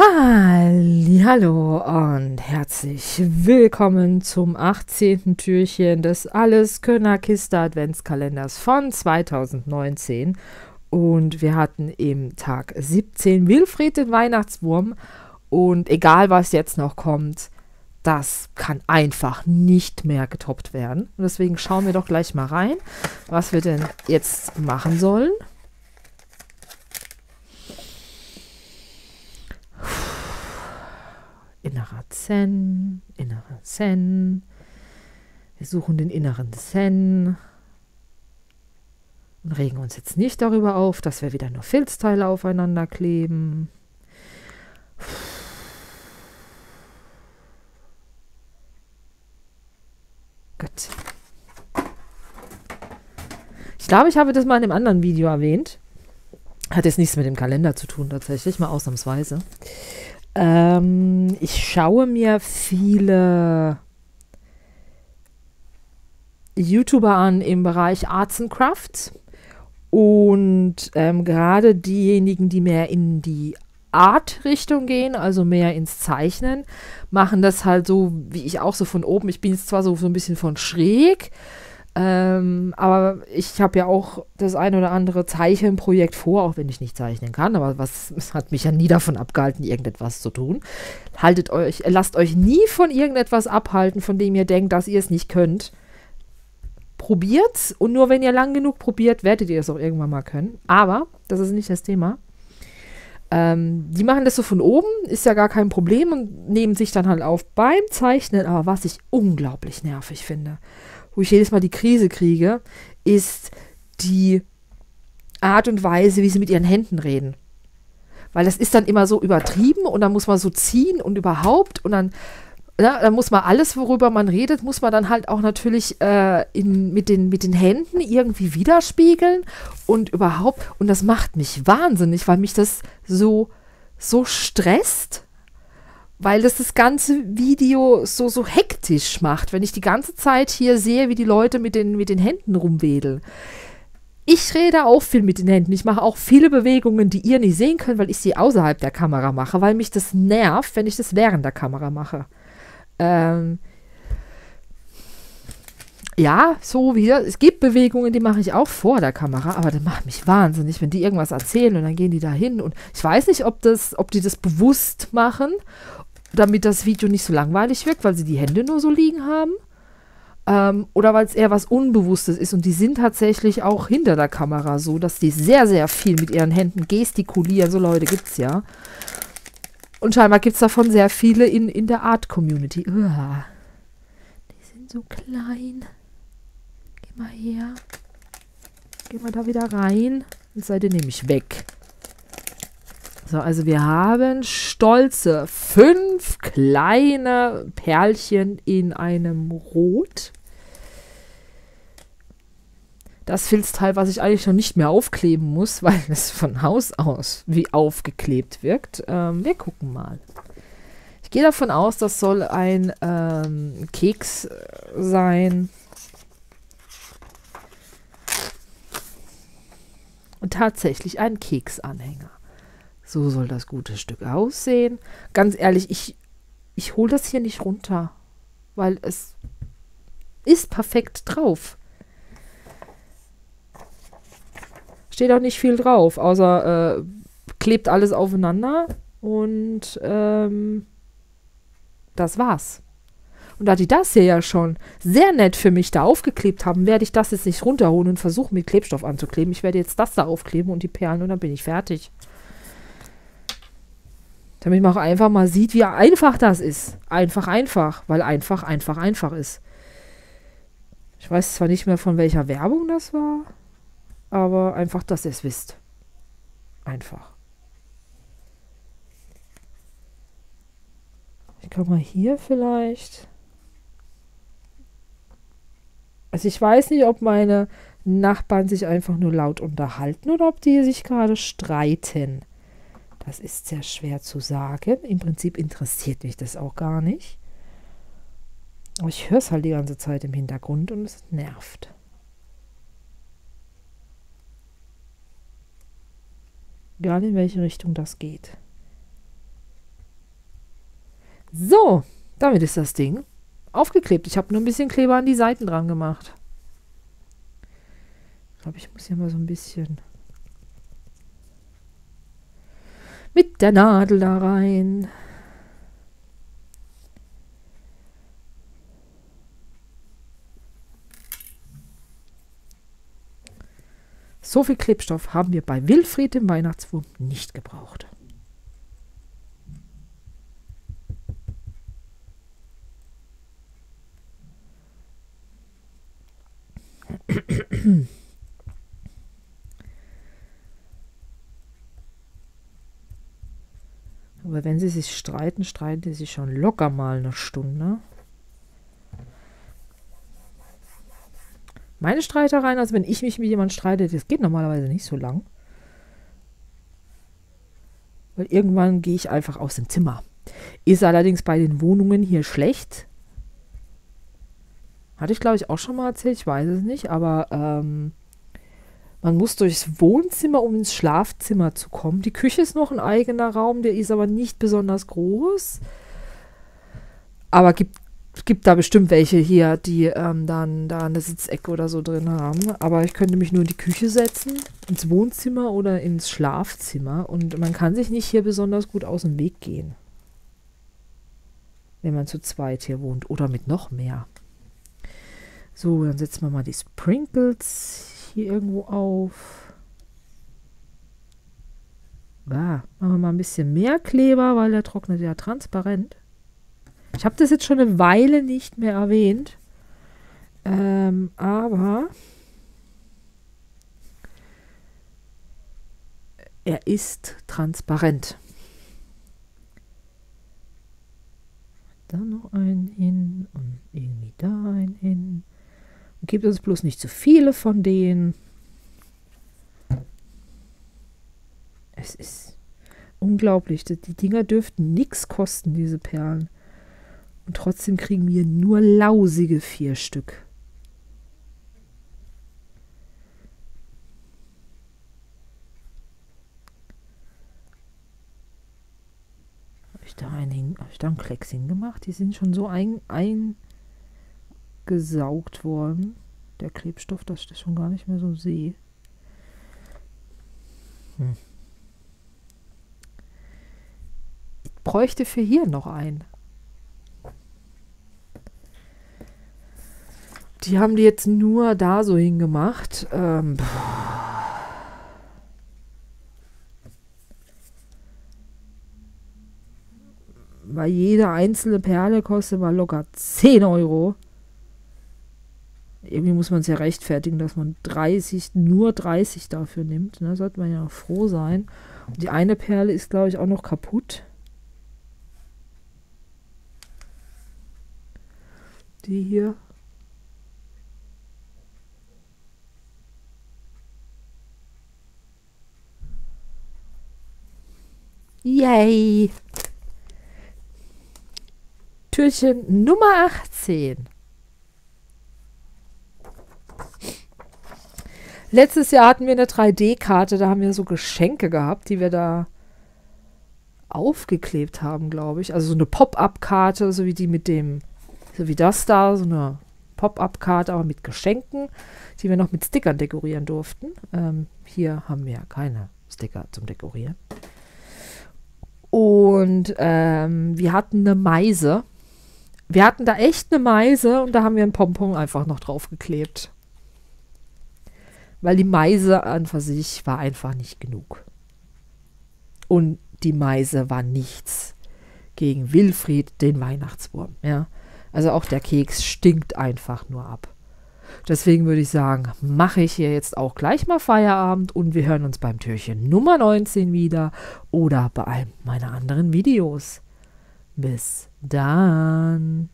Hallihallo und herzlich willkommen zum 18. Türchen des Alleskönner-Kiste-Adventskalenders von 2019. Und wir hatten im Tag 17 Wilfried den Weihnachtswurm. Und egal, was jetzt noch kommt, das kann einfach nicht mehr getoppt werden. Und deswegen schauen wir doch gleich mal rein, was wir denn jetzt machen sollen. Innerer Zen, wir suchen den inneren Zen und regen uns jetzt nicht darüber auf, dass wir wieder nur Filzteile aufeinander kleben. Gut. Ich glaube, ich habe das mal in einem anderen Video erwähnt. Hat jetzt nichts mit dem Kalender zu tun tatsächlich, mal ausnahmsweise. Ich schaue mir viele YouTuber an im Bereich Arts and Crafts und gerade diejenigen, die mehr in die Art-Richtung gehen, also mehr ins Zeichnen, machen das halt so, wie ich auch so von oben. Ich bin jetzt zwar so ein bisschen von schräg, aber ich habe ja auch das ein oder andere Zeichenprojekt vor, auch wenn ich nicht zeichnen kann, aber es hat mich ja nie davon abgehalten, irgendetwas zu tun. Lasst euch nie von irgendetwas abhalten, von dem ihr denkt, dass ihr es nicht könnt. Probiert's und nur wenn ihr lang genug probiert, werdet ihr es auch irgendwann mal können. Aber das ist nicht das Thema. Die machen das so von oben, ist ja gar kein Problem und nehmen sich dann halt auf beim Zeichnen. Aber was ich unglaublich nervig finde, wo ich jedes Mal die Krise kriege, ist die Art und Weise, wie sie mit ihren Händen reden. Weil das ist dann immer so übertrieben und dann muss man so ziehen und überhaupt und dann, ja, dann muss man alles, worüber man redet, muss man dann halt auch natürlich mit den Händen irgendwie widerspiegeln und überhaupt. Und das macht mich wahnsinnig, weil mich das so stresst. Weil das das ganze Video so hektisch macht, wenn ich die ganze Zeit hier sehe, wie die Leute mit den Händen rumwedeln. Ich rede auch viel mit den Händen. Ich mache auch viele Bewegungen, die ihr nicht sehen könnt, weil ich sie außerhalb der Kamera mache, weil mich das nervt, wenn ich das während der Kamera mache. Ja, so wie es gibt Bewegungen, die mache ich auch vor der Kamera, aber das macht mich wahnsinnig, wenn die irgendwas erzählen und dann gehen die da hin und ich weiß nicht, ob die das bewusst machen, damit das Video nicht so langweilig wirkt, weil sie die Hände nur so liegen haben oder weil es eher was Unbewusstes ist und die sind tatsächlich auch hinter der Kamera so, dass die sehr, sehr viel mit ihren Händen gestikulieren, so Leute gibt es ja und scheinbar gibt es davon sehr viele in der Art-Community. Die sind so klein. Geh mal her. Geh mal da wieder rein und seid ihr nämlich weg. So, also wir haben stolze 5 kleine Perlchen in einem Rot. Das Filzteil, was ich eigentlich noch nicht mehr aufkleben muss, weil es von Haus aus wie aufgeklebt wirkt. Wir gucken mal. Ich gehe davon aus, das soll ein Keks sein. Und tatsächlich ein Keksanhänger. So soll das gute Stück aussehen. Ganz ehrlich, ich hole das hier nicht runter, weil es ist perfekt drauf. Steht auch nicht viel drauf, außer klebt alles aufeinander und das war's. Und da die das hier ja schon sehr nett für mich da aufgeklebt haben, werde ich das jetzt nicht runterholen und versuchen, mit Klebstoff anzukleben. Ich werde jetzt das da aufkleben und die Perlen und dann bin ich fertig. Damit man auch einfach mal sieht, wie einfach das ist. Einfach, weil einfach ist. Ich weiß zwar nicht mehr, von welcher Werbung das war, aber einfach, dass ihr es wisst. Einfach. Ich kann mal hier vielleicht... Also ich weiß nicht, ob meine Nachbarn sich einfach nur laut unterhalten oder ob die sich gerade streiten. Das ist sehr schwer zu sagen. Im Prinzip interessiert mich das auch gar nicht. Aber ich höre es halt die ganze Zeit im Hintergrund und es nervt. Egal in welche Richtung das geht. So, damit ist das Ding aufgeklebt. Ich habe nur ein bisschen Kleber an die Seiten dran gemacht. Ich glaube, ich muss hier mal so ein bisschen mit der Nadel da rein. So viel Klebstoff haben wir bei Wilfried im Weihnachtswurm nicht gebraucht. Aber wenn sie sich streiten, streiten sie sich schon locker mal eine Stunde. Meine Streitereien, also wenn ich mich mit jemandem streite, das geht normalerweise nicht so lang. Weil irgendwann gehe ich einfach aus dem Zimmer. Ist allerdings bei den Wohnungen hier schlecht. Hatte ich, glaube ich, auch schon mal erzählt, ich weiß es nicht, aber man muss durchs Wohnzimmer, um ins Schlafzimmer zu kommen. Die Küche ist noch ein eigener Raum, der ist aber nicht besonders groß. Aber gibt da bestimmt welche hier, die dann da eine Sitzecke oder so drin haben. Aber ich könnte mich nur in die Küche setzen, ins Wohnzimmer oder ins Schlafzimmer. Und man kann sich nicht hier besonders gut aus dem Weg gehen, wenn man zu zweit hier wohnt oder mit noch mehr. So, dann setzen wir mal die Sprinkles hier irgendwo auf. Ah, machen wir mal ein bisschen mehr Kleber, weil der trocknet ja transparent. Ich habe das jetzt schon eine Weile nicht mehr erwähnt, aber er ist transparent. Dann noch einen hin und irgendwie da einen hin. Und gebt uns bloß nicht zu viele von denen. Es ist unglaublich. Die Dinger dürften nichts kosten, diese Perlen. Und trotzdem kriegen wir nur lausige 4 Stück. Habe ich da einen Klecks hingemacht? Die sind schon so eingesaugt worden. Der Klebstoff, dass ich das schon gar nicht mehr so sehe. Ich bräuchte für hier noch einen. Die haben die jetzt nur da so hingemacht. Weil jede einzelne Perle kostet mal locker 10 Euro. Irgendwie muss man es ja rechtfertigen, dass man nur 30 dafür nimmt. Da sollte man ja noch froh sein. Und die eine Perle ist, glaube ich, auch noch kaputt. Die hier. Yay! Türchen Nummer 18. Letztes Jahr hatten wir eine 3D-Karte, da haben wir so Geschenke gehabt, die wir da aufgeklebt haben, glaube ich. Also so eine Pop-Up-Karte, so wie die mit dem, so wie das da, so eine Pop-Up-Karte, aber mit Geschenken, die wir noch mit Stickern dekorieren durften. Hier haben wir keine Sticker zum Dekorieren. Und wir hatten eine Meise. Wir hatten da echt eine Meise und da haben wir ein Pompon einfach noch drauf geklebt. Weil die Meise an für sich war einfach nicht genug. Und die Meise war nichts gegen Wilfried, den Weihnachtswurm. Ja? Also auch der Keks stinkt einfach nur ab. Deswegen würde ich sagen, mache ich hier jetzt auch gleich mal Feierabend und wir hören uns beim Türchen Nummer 19 wieder oder bei einem meiner anderen Videos. Bis dann!